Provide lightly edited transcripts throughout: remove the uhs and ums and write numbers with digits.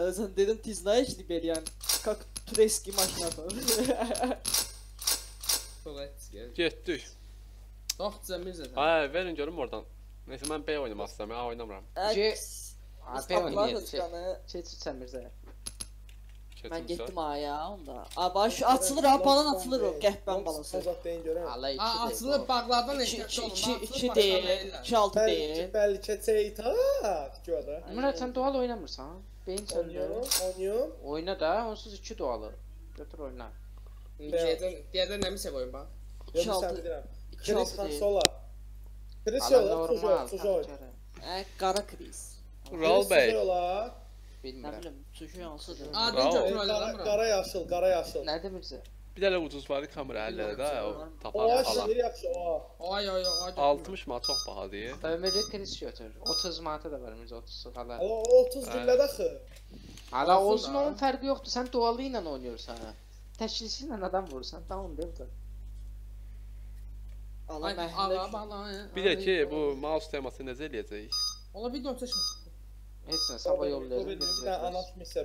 А Дедан, ты знаешь, Либерьян, как турецкий машина там? Getdik. Vaxt cəmiz edəm. Hə, verin görüm oradan. Neyse, mən B oynamaq istəyəm, A oynamıram. B oynayır, keçirsən Mirzə. Mən getdim A'ya onda. A, baş açılır, apadan açılır o, qəhbən balası. A, açılır, bağlardan ehtiyat olun. 2 deyil, 2-6 deyil. Bəli, keçəyit, ha, gör da. Mürət, sən dual oynamırsan? Beyin söndür. Oynuyorum. Oyna da, onsuz 2 dualı. Götür, oyna. Diğerden nemi seviyorum bak. 2-6. Kriz konsola. Kriz yola, sujoy. Qara kriz. Ural Bey. Bilmirəm. Qara yaşıl, qara yaşıl. Nə demirsə? Bir dənə ucuz var kamera əllərdə, o tapar falan. Ay, ay, ay. 60 manat çox baha deyir. Ömürlü kriz götür. 30 manata da var Mirzə, 30 hala. O 30 güllədə axı. Hala olsun, onun fərqi yoxdur. Sən dualı ilə oynayırsan. Təşkilçi ilə adam vurursan, tamam deyil. Bir də ki, bu mouse teması necə eləyəcəyik? Ola bildim, seçmə. Heç nə, sabah yollayacaq.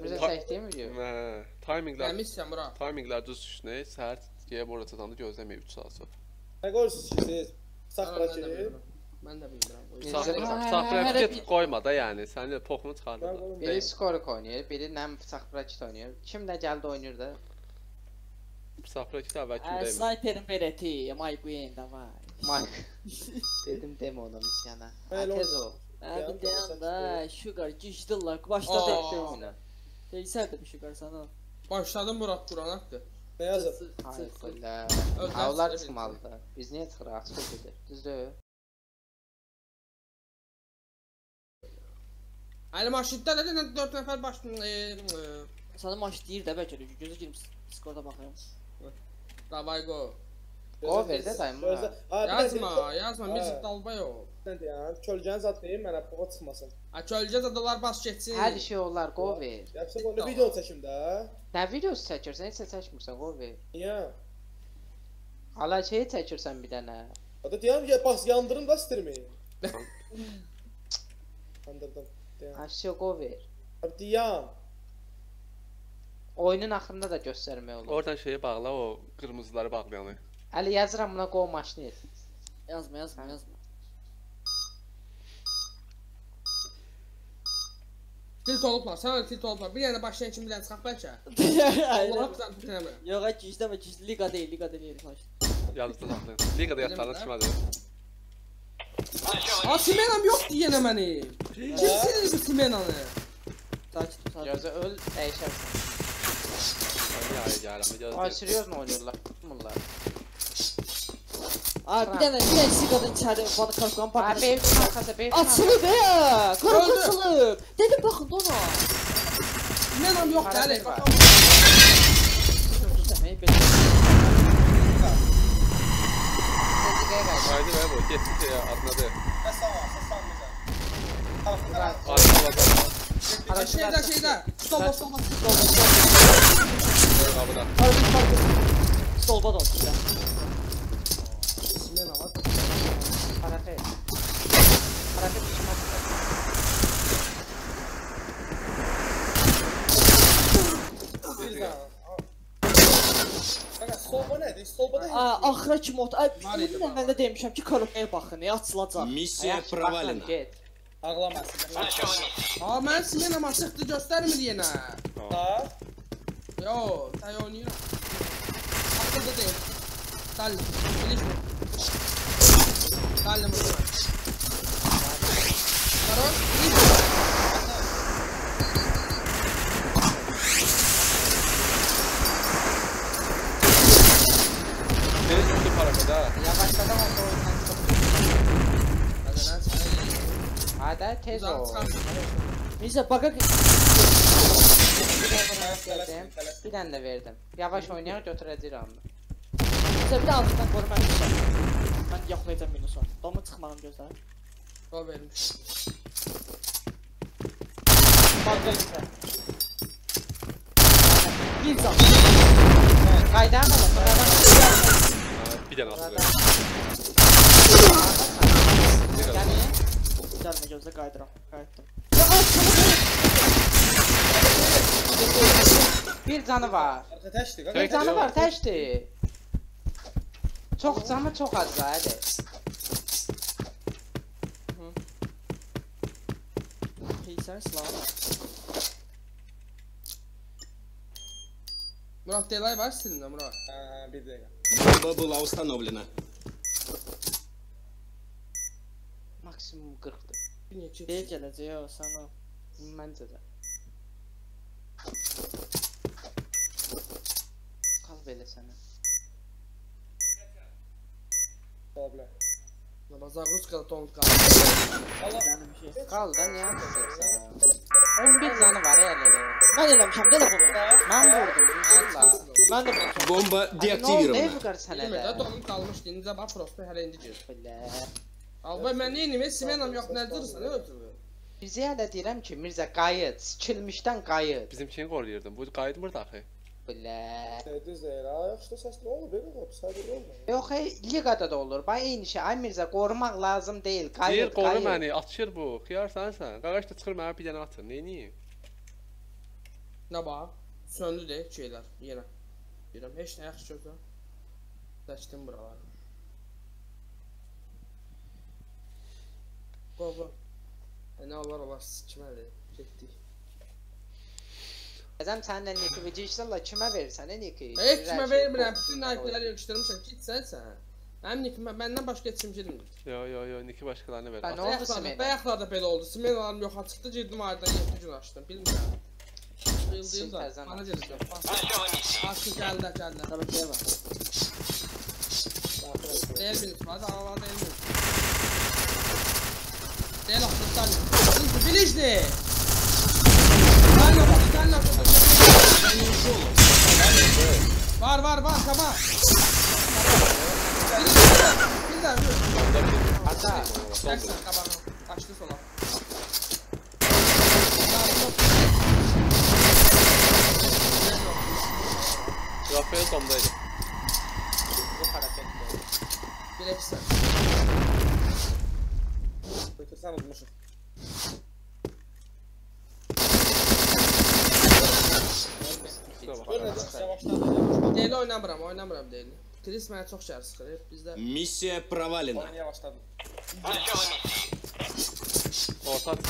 Bizə səhvdiyəm video. Timinglər. Təmizsən bura. Timinglər düz düşdü. Səhər geyib orada çatanda gözləməyib 3 saat sonra. Nə qoyursunuz siz? Sağ bırakırıq. Mən də bilmirəm. Sağ bırakırıq qoyma da yəni. Sən də poxunu çıxardır. Biri skorik oynayır, biri nəm sağ bırakırıq oynayır. Kim nə gəldi oynayır da? Safrakit əvvəl kim deyim? Sniperin verəti, may quyen da vay. May. Dedim demə ona misyana. Tez ol. Əbim deyəm da, şüqar gişdillak, başladı etdiyinə. Deysən də bir şüqar sana. Başladım Murad Duranaqdır. Nə yazıb? Onlar çıxmalıdır. Biz niyə çıxıraq? Çıxır edir. Düzdür. Əli maşiddə nədə 4 nəfər başlayın? Sana maşid deyir də bəlkə döyük, gözü girmişsin. Discord'a bakıyorum. Davay go. Go verdi dayım. Yazma, yazma. Bizim dalba yok. Ne diyorsun? Çöleceğiniz atmayayım, bana poğa çıkmasın. Çöleceğiz adalar bas geçsin. Her şey onlar, go ver. Yapsak onu video seçim de. Ne videosu seçirsen, hiç seçmirsen, go ver. Niye? Hala şeyi seçirsen bir tane. Hadi diyorum ki, bak yandırın da istirmeyin. Yandırdım. Her şey go ver. Diyorum. Oyunun axırında da göstərmək olur. Oradan şeyi bağla, o qırmızıları bağlayanı. Əli yazıram buna, qov maşını et. Yazma, yazma, yazma. Tilt olublar, sən öyle tilt olublar. Bir yerdə başlayan kimi bir yerdə çıxaq bəlkə. Yox, gizləmə, gizli, liqa deyil, liqa deyil. Yazdı, yazdı. Liqada yatlarına çıxmadı. Ha, Simenam yoxdur yenə məni. Kimsiniz bu Simenanı? Sakit, sakit. Gözə öl, dəyişərsən. Ay, seriozno oynuyorlar, tutmurlar. Abi bir tane sigadan içeri bana kalkan patlasın. Abi evden arkada, evden arkada. Açılı be! Karakol açılı! Dedim bakın ona. Menam yok deli. Haydi be bu, geçti ya, atladı. Seslan var, seslan güzel. Tarafından. Şeyda, şeyda! Stolba, stolba, stolba. Kapıdan. Stolba da olsun ya. İsmiyona bak. Hareket. Hareket düşmez. Stolba nedir? Stolba da hepsi. Axıra kim oldu? Mən də demişəm ki, korupaya baxın, açılacaq. Misiya provalina. Ağlamasın. Mən İsmiyonam açıqdır, göstərmir yenə. Da? Yo, sen oynuyor. Hakkında değil. Dallı, gelişme. Dallı mı? Karon, gelişme. Nereye çıktı paramı da? Ya başka da var da oyundan çıkıyor. Hadi tez ol. Mirze baka bir tane de verdim. Yavaş oynayarak götürəcəyir anını. Bizə bir altından qorumaq istəyir. Mən yaxlayacam minus var. Dolma çıxmanım gözlərim. Dol verilmiş. Bakın istəyir. Bir can. Qaydan alın. Pidel aslında. Gelmeyeceğim size kaydırım. Bir canı var. Bir canı var, teşdi. Çok canı çok az var, hadi. Sen silahı var. Murat, delay var silinde Murat. Bir dakika. Bomba была установлена. Maksimum 40'dır. Bir geləcək o sana. Məncə də. Qal belə sənə. Problem. Baba Zagruzka ton kaldı. Kaldı ne yapacaksan? 11 canı var herhalde. Ben eləmişəm də bu. Mən vurdum. Allah. Mən də bomba deaktiviyorum. Ne bu qarşı hələ? Demədə donum qalmışdı. İndi bax prosto hələ indi gəl. Belə. Albay mən nəyinəm? Simenam yox, nə edirsən? Ötürür. Bizə hələ deyirəm ki, Mirzə qayıt, sikilmişdən qayıt. Bizimkini qoruyurdum. Bu qayıtmırdı axı. Bile. Düzeyir. Ay işte ses ne olur? Benim hop sadır olmuyor. Yok hey ligada da olur. Bay aynı şey. Ay Mirza korumak lazım değil. Kayıt. Değil koru beni. Atışır bu. Kıyarsan sen. Kardeş de çıkır bana bir tane atır. Ne niye? Ne bak? Söndü de şeyler. Yine. Bilmem hiç ne yakışıyor da. Seçtim buraları. Baba. Ne olur Allah sıçmadı. Çekti. Azam senden nefeci işlerle kime verirsen ne nefeci? Hiç kime vermem. Bütün nefecileri yakıştırmışım. Git sen. Hem nefeci benden başka etçimcilimdir. Yo nefeci başkalarına verir. Ben oldu Simen? Dayaklarda böyle oldu. Simen alanım yok. Açıkta girdim ayrıdan yurtucun açtım. Bilmiyorum. Yıldıyım da. Bana geleceğim. Aşkı geldi. Tabii ki bak. Değil bilin. Hadi ağalarda elmiyorum. Değil aklıktan. Biliş ne? Var tamam. Bir daha. Hatta. Tekrar kabanım. Kaçtı sola. Rafael sondaydı. Bu hareket. Bileksin. Götürsen olmuşum. Deyli oynamıram deyli. Chris mənə çox şəhər sıxır. Bizdə missiya provalena. Onu yavaşladım. Orta. Orta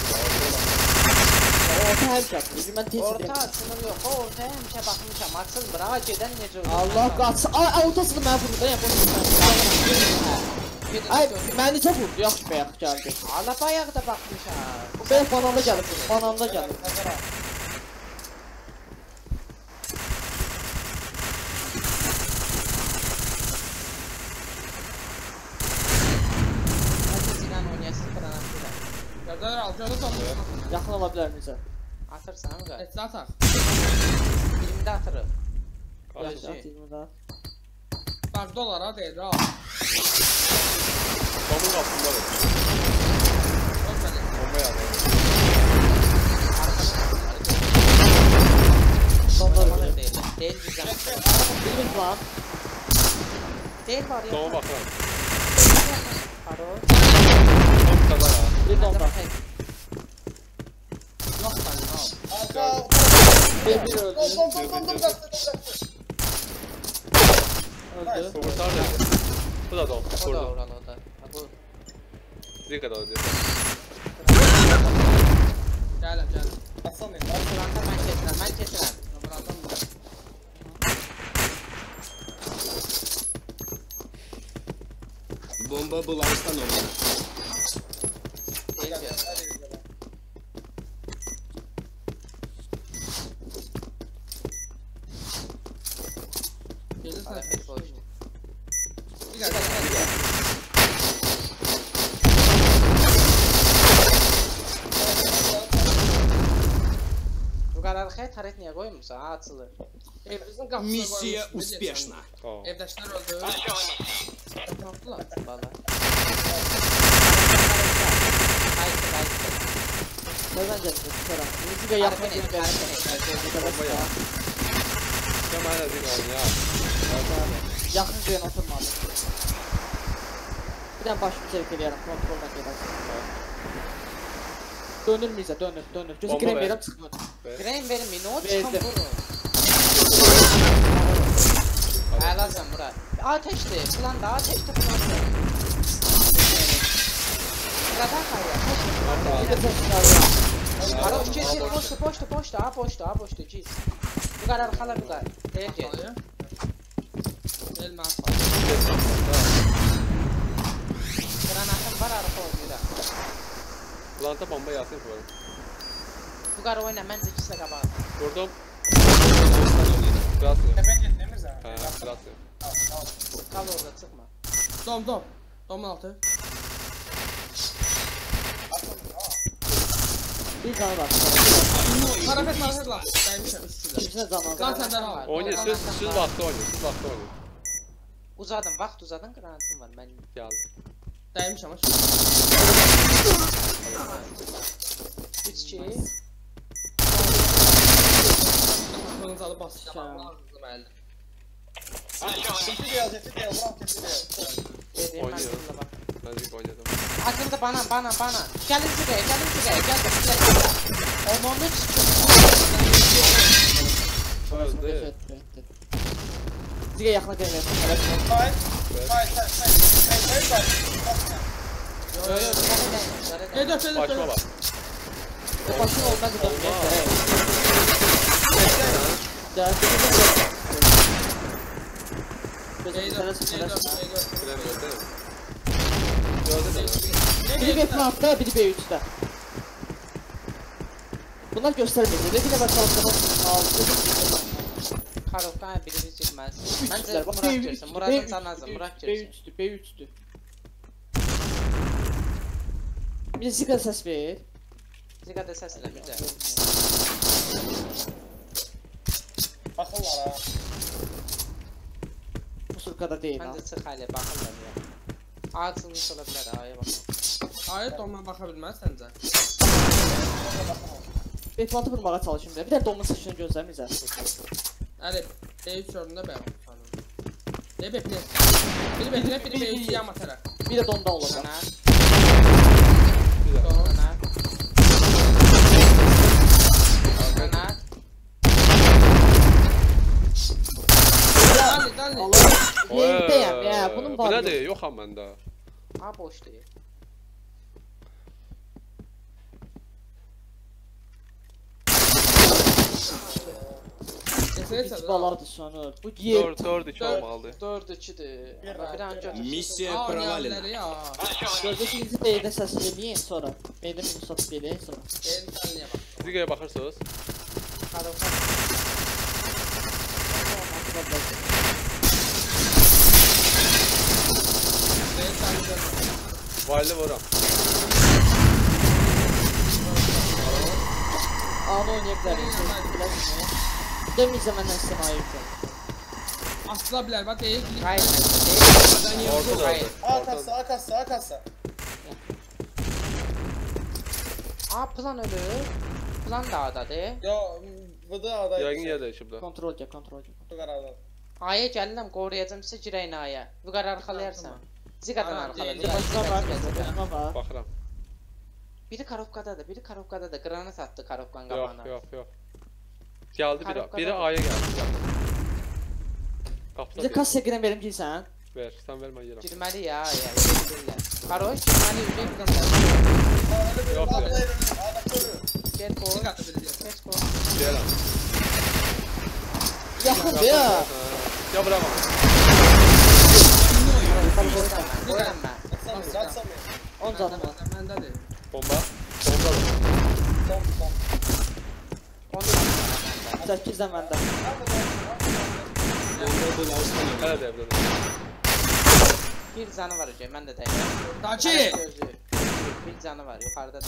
hər kəs. Mən tez. Orta sınır yox. Orta həmişə baxmışam. Açıl bura gedən necə olur? Allah qaçsın. Ay ortasını mən vurdu ya. Ay məni çox vurdu. Yaxşı bayaq gəldi. Ala bayaq da baxmışam. Bu belə pananda gəlib. Pananda gəlib. Yaxın ola bilər necə? Atırsan mı qarşı? Etli ataq 20'də atırıq. Qarşı at 20'də. Bak dolara deyir al. Qanun altında da. Olmaya da. Sonlar deyir. Deyil bizdən. Bilin plan. Deyil var ya. Doğu baxıram. Haro. Top kadar ha. Bir donda. Bir öldü. Öldü. Bu da dom. Bu da oran o da. Bir kadar öldü. Gel. Aslan benim. Ben kesilem. Buradan mı? Bomba bulansan olur. Gel. Taret niye koymuşsun? Açılır. Evimizin kapısına koymuşsun. Misiya uspешна. Evdaşlar öldü. Kaptılar. Valla. Haydi. Nereden gelsin? Misiya yapma. Bomba ya. Kemal edin ya. abi. Yakın güven oturma abi. Bir de başımı sevkeleyelim. Kontroldan gelen. Dönür müyüz ya? Dönür, dönür. Gözü krem verim çıkıyor. Krem vermeyin. O çıkan vurur. Lazım bura. Ateşti. Plan da ateşti. Zaten kayıyor. Ara uçuşu poşta poşta poşta ha poşta ha poşta ciz. Bu kadar kala bu kadar. Tek gel. Elmas. Granatım var arka orada. Planta bomba yasın var. Bu kadar oyna ben zikise kaba. Vurdum. Biraz. Tepedeyiz değil mi sen? Ha, biraz. Kal orada çıkma. Dom dom. Domun altı. Bir daha bak. Hareket hareket var. Gelmişim. Kimse zaman. Zaten daha var. Oynuyor. Siz baktı oynuyor. Siz baktı oynuyor. Uzadım. Vakt uzadım. Granatım var. Ben geldim. Gelmişim ama. 3-2. Kafamızı alıp bastık ya. Tepi de yaz. Tepi de yaz. Oynuyor. Nazik oynadım. Aklımda bana. Gelin şuraya, gelin şuraya. Ormanlı çıkıyor. Öldü. Zige yakına gelin. Hayır. Yok. Dön. Başıma bak. Başıma olmaz. Dön. Dön. Biri B-Plant'da, biri B-3'da. Bunlar göstermeyecek. Biri B-Plant'da Karoktan biri bilmez. Bence Murat girsin. Murat'ın sana lazım. Murat girsin. B-3'tü. Bir de Ziga'da ses ver. Ziga'da ses ver. Bir de. Bakırlar ha. Musurka'da değil ha. Bence çık hali bakırlar ya. Açılmış olabilir A'ya bakalım. A'ya doman bakabilmez sence. B-Plant'ı vurmağa çalışayım bir de. Bir de domun saçını gözləmiyiz Əlif, B-3 yorumda B-1 B-1 biri B-1, biri B-3 yan mataraq. Bir də donda olacaq. Donat Donat Neyindeyim ya, bunun var mı? Bu nedir? Yok ama ben daha. Ha boş değil. İtibalardı sonra. Bu 4-2 olmalı. 4-2'dir. Misiya provalina. Gözlükünüzü B'de səsləyin sonra. B'de müsat beləyək sonra. Digəyə baxırsınız. Valli vuram. Ağını oynayabilir. Demeyeceğim benden sana ayırken. Asla bilir bak değil. Hayır. Orada da. A kassa. A plan ölü. Plan da A'da de. Ya vıdı A'da. Yağın yerde şurada. Kontrol gel. A'ya geldim qoruyacağım sizi girəyin A'ya. Bu kadar arxalayarsan. Ziqadan arxalayacaq. Baxıram. Baxıram. Biri Karovkadadır, Granat attı Karovkanın qabağına. Yox. Gəldi biri. Biri A'ya gəldi. Qapıda. Bizə kassa girəm verim girsən? Ver, sən vermə yerəm. Girməli ya, girməli. Karov girməli ürək qızdan. Yox. Get go. Ziqatı biləcək. Get go. Gələm. Yakın be ya. Ya bırakma. Oyanma. Atsam ya. 10 canım var. Bende değil. Bomba. 8 de bende. Hele de evladım. Bir canı var hocam. Bende değil. Taki. Bir canı var. Yukarıda da.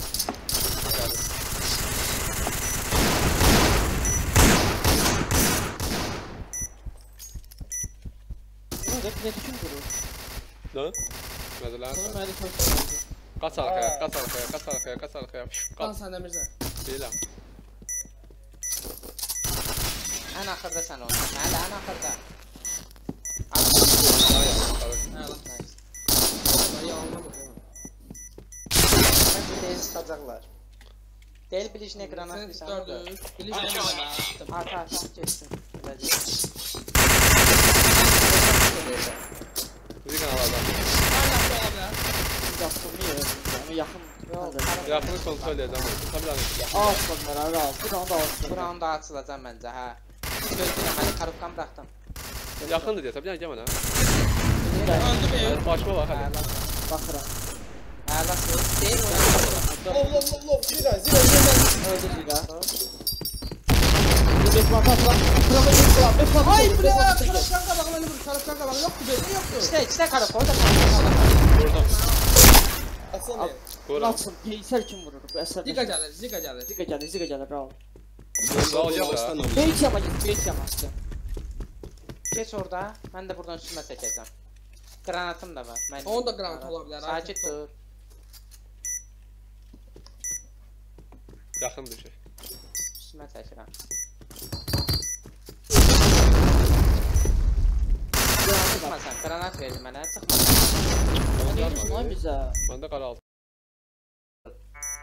Ne düşün durur? Ne? Mesela Kaç arkaya. Kan sen de Mirze. Değilim. En akırda sen oldun. Hala en akırda. açacaklar. Del bilişin ekrana sen de. Bilişin ekrana. Atarsın geçsin. Bir kanal adam. Yakın. Yakını kontrol edeceğim. Al bunları al. Buranı da alsın. Buranı da açılacağım bence ha. Gözlüğümü karıpkan bıraktım. Yakındır diye tabii gelmem ha. Başma var hadi. Bakıram. Ağlasın. Değil Allah Allah Allah. Zira. Hayır bre! Karaptan kabağına vur, karaptan kabağına yoktu böyle, yoktu. İşte karap, orada karap. Aslan ya. Nasıl? Peysel kim vurur bu eser? Zika gelir, zika gelir. Zika gelir, zika gelir, bravo. Peys yama git, peys yama. Geç orada, ben de buradan üstüme çekeceğim. Granatım da var. O da granat olabilir. Sakit dur. Yakın bir şey. Üstüme çekeceğim. Çıkmasan, granat verdim mənə, çıkmasan. Oy bizə. Məndə qara altı.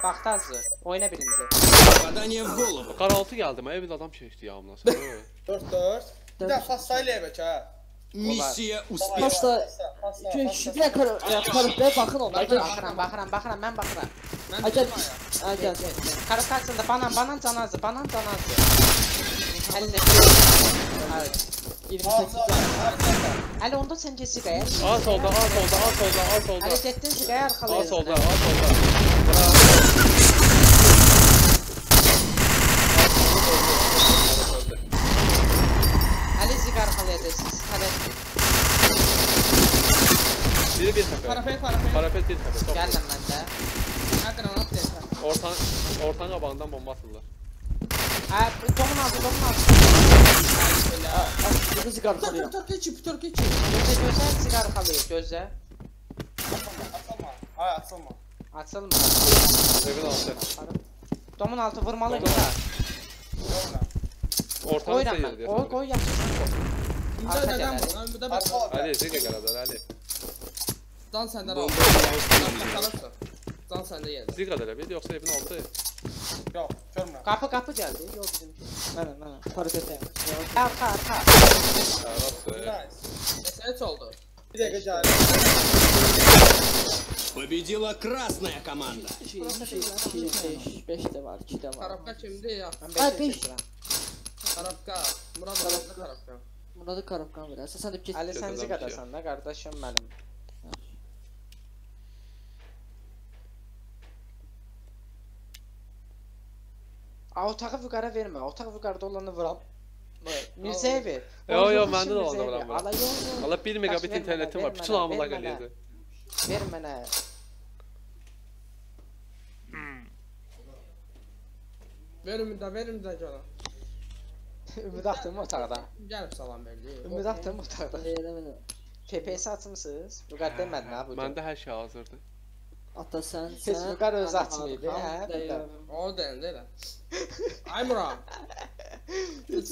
Baxtazı, oyna birinci. Qadaniyev golub. Qara altı gəldi, mən evin adam çəkdi yağımdan sonra. 4-4. Bir də pasta eləyə bək ha. Misiya uspeh. Pasta. Şifrə karıbə baxın onlar. Baxıram, mən baxıram. Gəl. Karıb qaçında banan canazı, banan canazı. Əlində. Evet. 28 Ali onda sen geç sigaya. Az oldu. Ali gettin sigaya arxalı. Az oldu. Ali sigara arxalı edəsiniz. Tərəf. Biri bir təpə. Parapet bir təpə. Gəl lan məndə. Haqqına ona deyəsən. Ortan qabağından bomba atırlar. Ha, tomun ağzı. Sigar kalıyor. Türk içi. Gözle sigar kalıyor gözle. Atılma. Hay atılma. Level 6. Tomun altı vurmalı bir daha. Ortalık sayıldı. Koy yapsın. İndir adam. Lan bu da bak. Hadi zeka garadan hadi. Dan senden al. Dan sende geldi. Zeka da bir yoksa evin altı. Yok, görmürəm. Qapı geldi. Yok bizim. Mənə. Parapetə. Arxa. Nice. Oldu. Bir dakika geldi. Победила красная команда. 5 de var, 2 de var. Karabka kimdi ya? Ay 5. Karabka. Murad Karabka verir. Sən deyib ki, Ali səncə qadarsan da qardaşım mənim. Otağı vüqara vermə, otaq vüqarda olanı vuram. Mirzəyə ver. Yo, məndə də olanı vuram. Ala 1 megabit internetim var, bütün hamıla qəliyədir. Ver mənə. Verim də gələ. Ümid axtım otaqda. Gəlib salam verdi. Ümid axtım otaqda. PPS açmısınız? Vüqar demədin ha bu. Məndə hər şey hazırdır. Ata sən vüqar özü açmayıb, hə? O deyəndə elə. Ay Murat. Hiç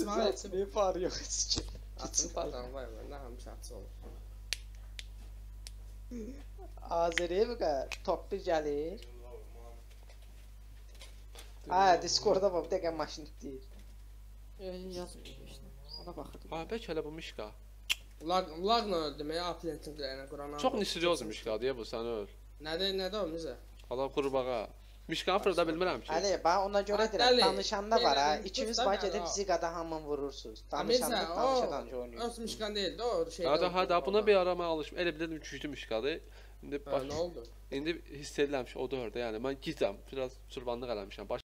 farı yok hiç. Atın pazarı var mı? Ne hamsi atı olur. Azeri bu kadar. Top bir gelir. Haa Discord'a bak. Dəqiqə maşinlik deyil. Yazmıyor işte. Ona baxırdım. Haa belki öyle bu Mişka. Lagla öldüm ya. Aplentin qırağına qurana. Çok nisiryoz Mişka diye bu sən öl. Nədə o Mizə? Allah qurbağa. Mişkanı fırda bilmirəm ki. Əli, bana ona görə deyirəm, danışanda var ha, 200 bay gedib zigada hamın vurursunuz. Danışa oynuyorsunuz. Öz Mişkan deyil, doğru şeydə oldu. Hada, buna bir aramaya alışım. Elə bilirdim, güclü Mişkadır. Nə oldu? İndi hiss edirəm ki, o da orada, yəni, mən gidəm, biraz sürbanlıq eləmişəm. Baş...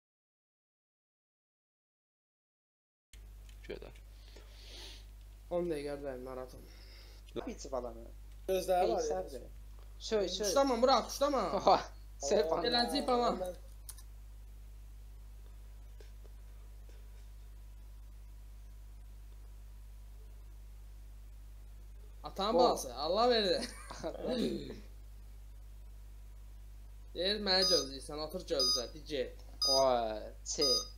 Gödə. 10 dəqiqə bəyəm, maraton. Bici balanı. Gözləri var ya. Söy. Kuşlama, Murat, kuşlama. Eğlenceli falan. Atan balası, Allah verdi. Deyir, mənə gözləyirsən, otur gözlə, digər. Oy,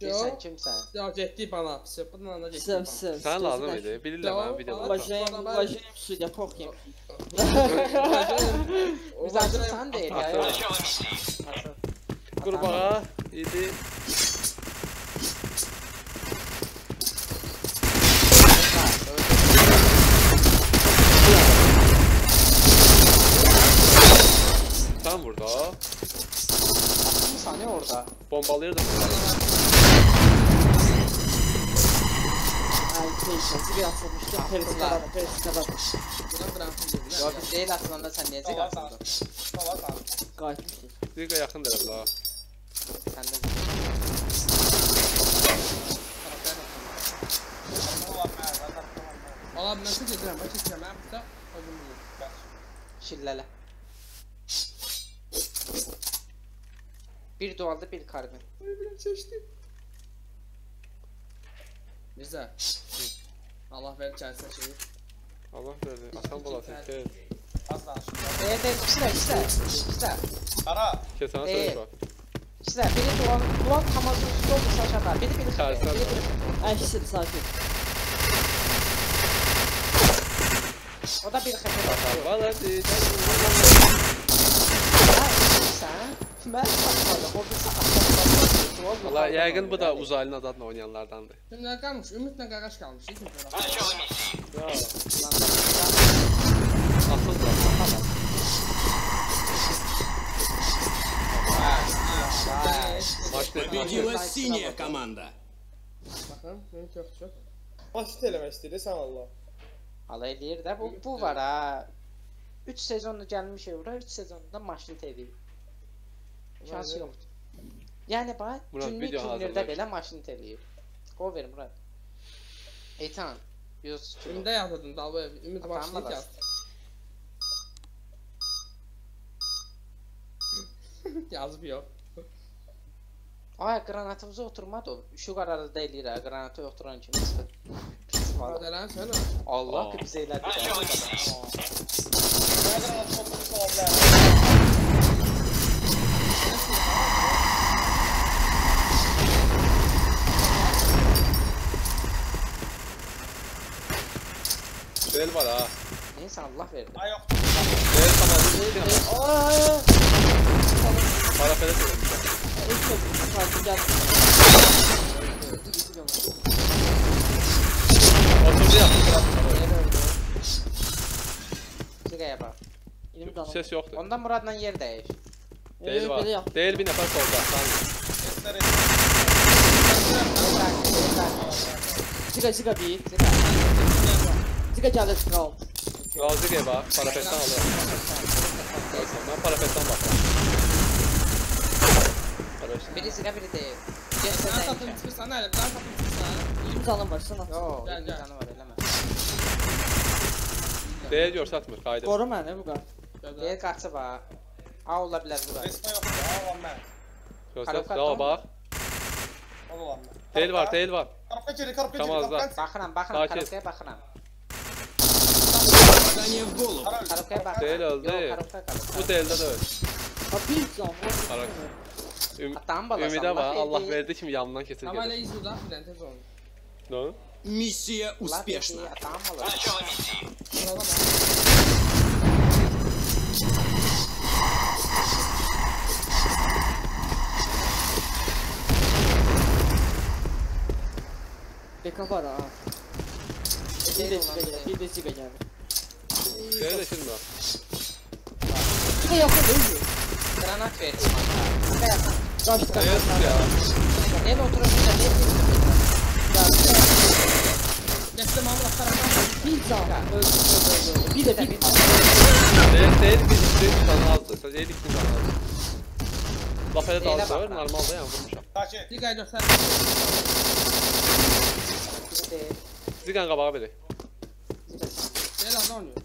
deyirsən kimsən? Ya, getdik bana, bundan da getdik bana. Sən lazım idi, bilirlər mənə videoda. Vajayim, südya, poxyim. Biz acırsan deyil, ya. Kurbağa yedi. Tam burada. Bir saniye orada. Bombalıyordum. Şansı bir atılmıştı. Perisi kadarmış. Bunu bırakın dediler. Ya biz değil atılanda sen neyecek atıldı? Kavak abi. Kaçmıştı. Zirka yakın da abla. Sen de zirka. Ola nasıl getirem? Açık getirem. Ben burada özüm bulur. Şillele. Bir doğalda bir karbon. Öyle seçtim. Mirze. Allah verdi kendisine şeyi. Allah verdi. Atan balası. Az daha şunlar. İşte. Kara. Kesana söyle bak. İşte biri duvan tamazın üstü oldu saçaklar. Biri kare. Biri. Ayşe'sin sakin. O da biri kare. Valla değil. Ben sakmadım, orada sakmadım. Valla yaygın bu da uzaylı adadla oynayanlardandı. Kimler kalmış? Ümit'le Qaraş kalmış. Yaaa. Asıl da. Победила синяя команда. Bakın, beni çok. Asit eləmək istəyir, sən Allah. Hala eləyir də, bu var ha. 3 sezonda gəlmiş Evra, 3 sezonda maşnit edib. Şansı yoxdur. Yəni bax, günlük turnirdə belə maşını eləyib. Qol verin Murad. Eytan, 100 kilo. Ümdə yazırdın, Dalbayev, Ümid maşını yazdı. Yazıb yox. Ay, qranatımıza oturmadı o. Şu qararı da eləyir, qranatı yoxduran kimi. Adələn sənə. Allah ki, bizə elədi. Bel var ha. Neyse Allah verdi. Ay yok. Bel tamam değil mi? Aaa. Para pele söyledim. Oturdu yaptı. Ses yoktu. Ondan Murad'la yer değiş. Değil var. Değil bir nefes oldu. Çıka bir. Zika geldi Kral. Kral Zika'ya bak, parapet'ten alıyor. Ben parapet'ten bakıyorum. Biri Zika, biri değil. Ben satayım, çıkırsan öyle, ben satayım, çıkırsan. 20 canım var, şuna. Yoo, 20 canım var, eleme. Değil diyor, satmır, kaydı. Koru mənə, bu kadar. Değil, kaçı bak. A ola bilər bu kadar. Resmen yok, A olan mən. Gözler, daha bak. O olan mən. Değil var, değil var. Karapka geri, karapka geri. Bakıram, karapkaya bakıram. Değil öldü. Bu değilde de öldü. Ümide var. Allah verdi kimi yanından kesin gelir. Ama öyle izledi. Ne oldu? Misiya uspешна. Beka var ha. Bir de siga geldi. Şöyle şimdi bak. Çıka yakın değil mi? Granat verdim hatta. Çıka yakın. Kaçtık. El oturuşunda ne bilmiyorum. Geçtim abla karanlık. Bir zaman. Öldü. Bir de bir. Değil bir tane aldı. Sadece el ikisini aldı. Laf ele dalga var. Normalde yani vurmuşam. Çıka'yı göster. Çıka'nın kabağı biri. Değil anda oynuyor.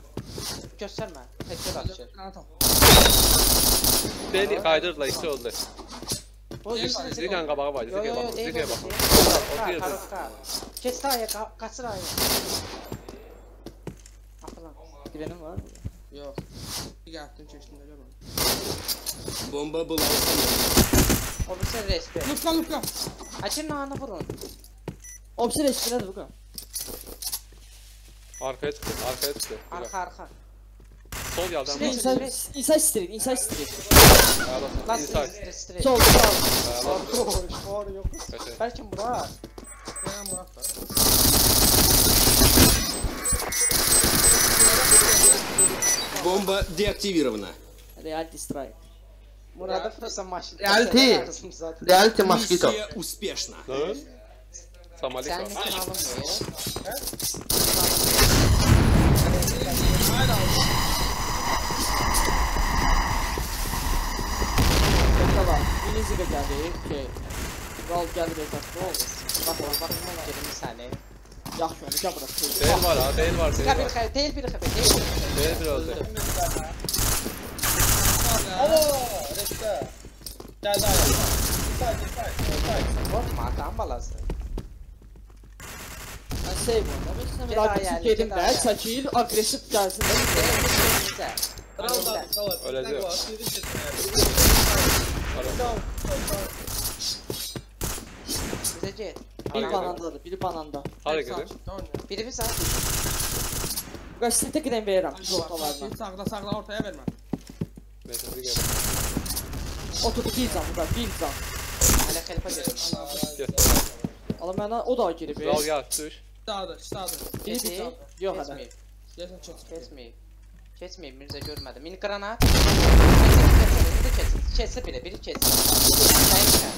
Göstermə, təkcə açır. Deli qaydırla ikisi öldü. Ziqan qabağı var, Ziqaya baxın, Ziqaya baxın. Keç daha ya, qaçır ayı. Axılan, dibenim var mı? Yox. Ziqaya atdım, keçdim, öyle bana. Bomba bul, alsın. Obsir respect. Lütfen. Açın nanı vurun. Obsir respect'dir bu qan. Arkaya çıktı. Arka. Sol yavdan. İnside street, inside street. Nasıl street? Sol, sol. Belki Murat. Ya Murat var. Бомба деактивирована. Reality strike. Murat'ı fırsat maşit. Reality maşit. Misya успешна. Samalik var. Tamam, inizi de geldik ki Rol geldi de oldu. Bak oğlan, bak hemen gelin bir saniye. Yaxşı onu, gel burası. Değil var ha, değil var, değil var. Değil bir xəbə, değil bir xəbə. Değil bir xəbə. Alo, rəşdə. Gəldi ayaq. Say. Qorxma, adam balası. Mən save olmamışsam, elə gedin də, çəkil, agresif gəlsin. Öləcək. Bizə get. Biri banandadır, biri bananda. Harika değil mi? Biri bir sağa. Bu kadar stilite giden verirəm. Sağda, sağda, ortaya vermə. Oturdu, bir can burada, bir can. Hələ xelifa gedir. Alın mənə, o da girib. Zal gəl, tür. Dağdır, dağdır. Keçməyib. Yox hələ. Keçməyib. Keçməyib, Mirzə görmədi. Mini granat. Keçsin biri, biri keçsin.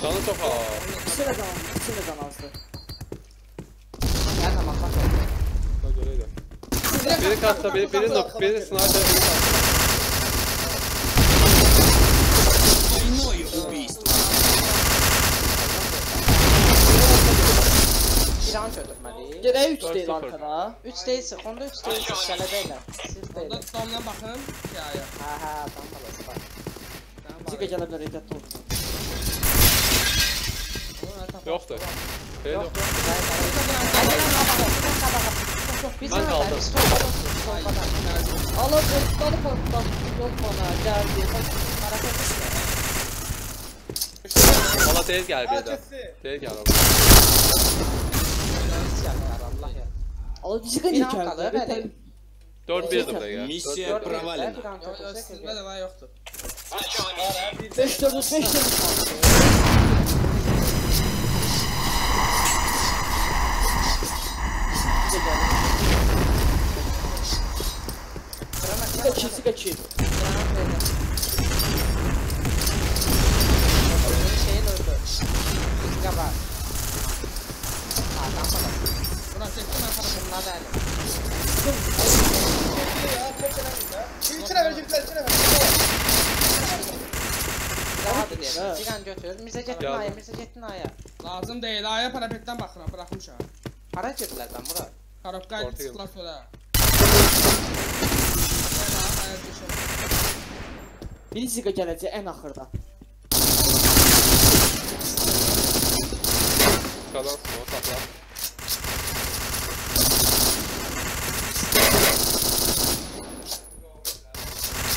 Canı çox ağır. İçin də can azdır. Gəl, amaq, amaq oldu. Da görəydim. Biri qatsa, biri nok, biri sniper. İran çöldürməliyik. Gedək 3 deyil arxada. 3 deyilsin, onda 3 deyilsin, gələdəklər. Onda damla baxın, 2 ayı. Hə, damla baxın, baxın. Zika gələ bilər, ehtiyatda olun. Yoxdur. Yoxdur. Mən qaldım. Alıb, qalıb, qalıb ona, gəldi. Valla tez gəl bir də. Tez gəl ona. Alıb, zika nə qalıb? 4-1-dir də gəl. Misiya provalina. Sizdə də var, yoxdur. 5-4-5-4 Sıkaçı şeyin öldü. Sıka var. Adam falan. Buna çektim ben sana bununla da elim. İçine ver, girdiler, içine ver. Cigan götür, Mirze getdin aya, Mirze getdin aya. Lazım deyil, aya parapetdən baxıram, bıraxmışam. Hara gedilər dən bura? Karabqaydı, çıxdılar sonra. Bir Ziga gələcək ən axırda. Qalan, o saxlar.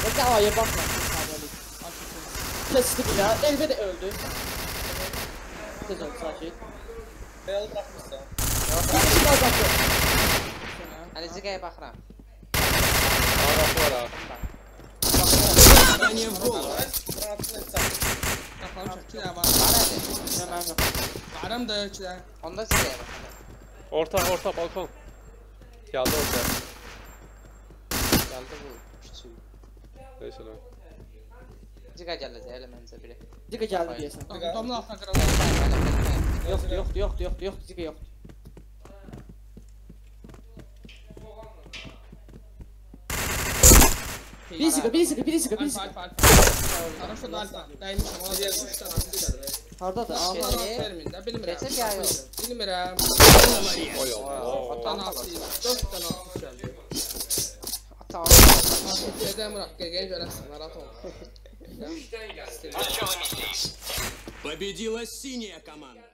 Hətta aya baxma. Kesti bir daha, elbette öldü. Tez ol, sakin. Bel bırakmışsın. Bir daha bakıyorum. Hani Ziga'ya bakıram. Ağabey var ağabey. Ben niye vurdu? Kapalı çöktü ya, var. Varım da ölçüler. Onda Ziga'ya bakıyorum. Orta, balkon. Geldi orta. Geldi bu küçüğü. Neyse lan. Ziga gələcək, elə məncə biri. Ziga gəldi deyəsən. Domla altına qırılır. Yoxdur, Ziga yoxdur. Bir Ziga. Araşın alfa. Dəymişəm, ona deyəlim. Haradadır? Ağabey. Bilmirəm. Keçək ya yoxdur. Bilmirəm. Atan altıyım. 4 dənə altı gəldi. Atan altı. Gedəm Murat, qeyqəyə görəsin, rahat olun. Победила синяя команда.